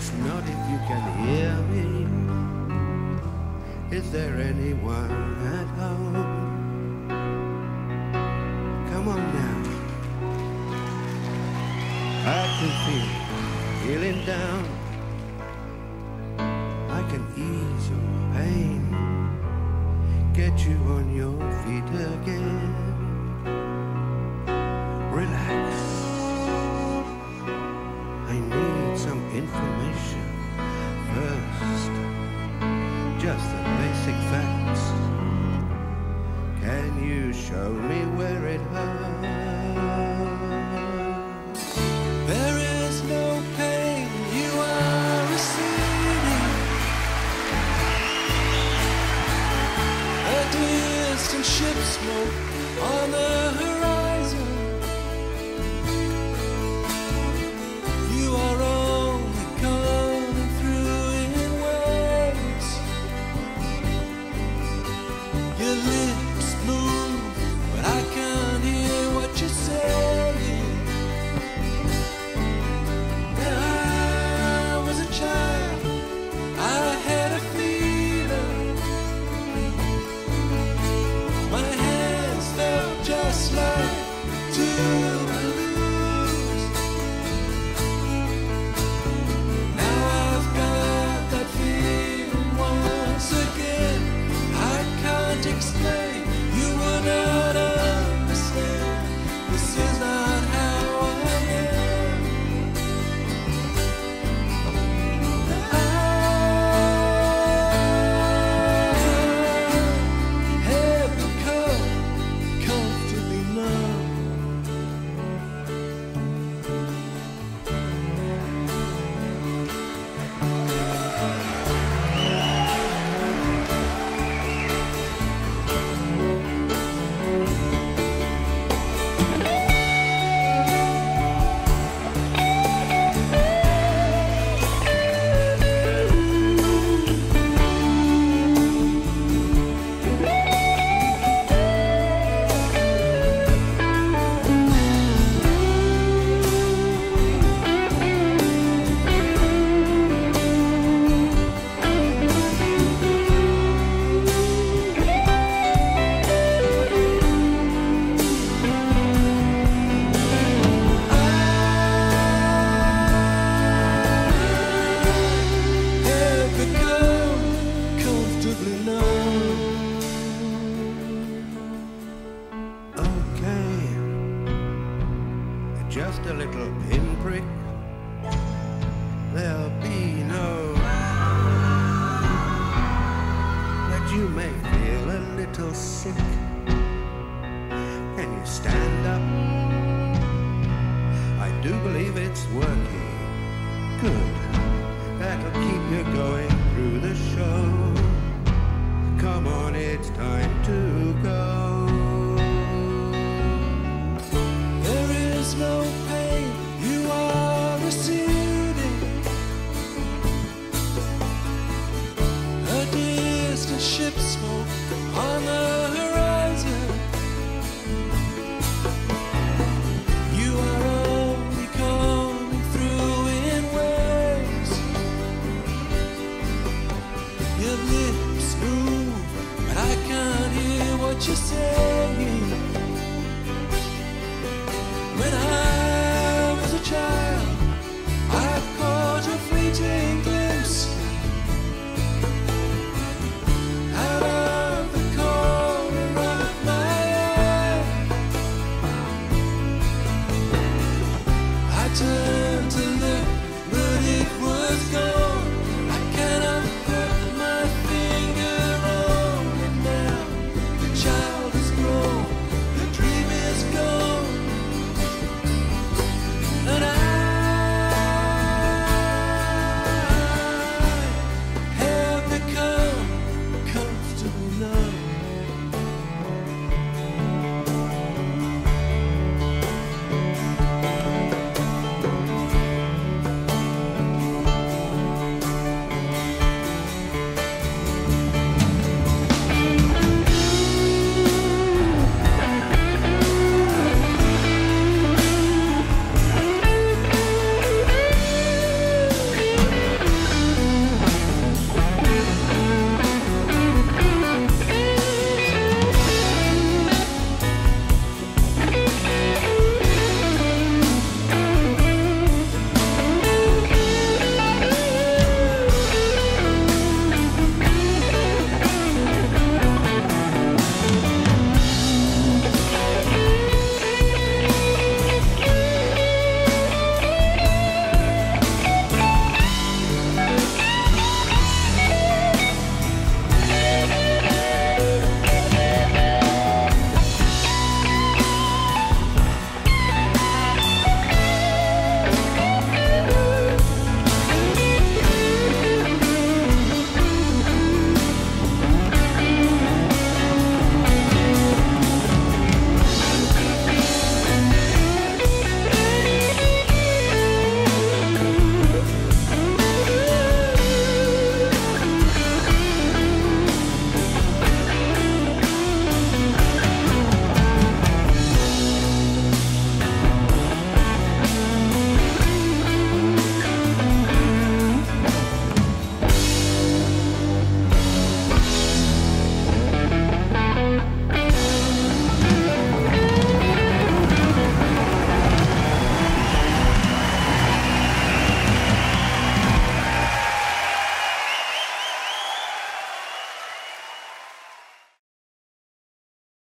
Just nod if you can hear me. Is there anyone at home? Come on now. I can feel feeling down. I can ease your pain, get you on your feet again. Relax. I need some information first, just the basic facts. Can you show me?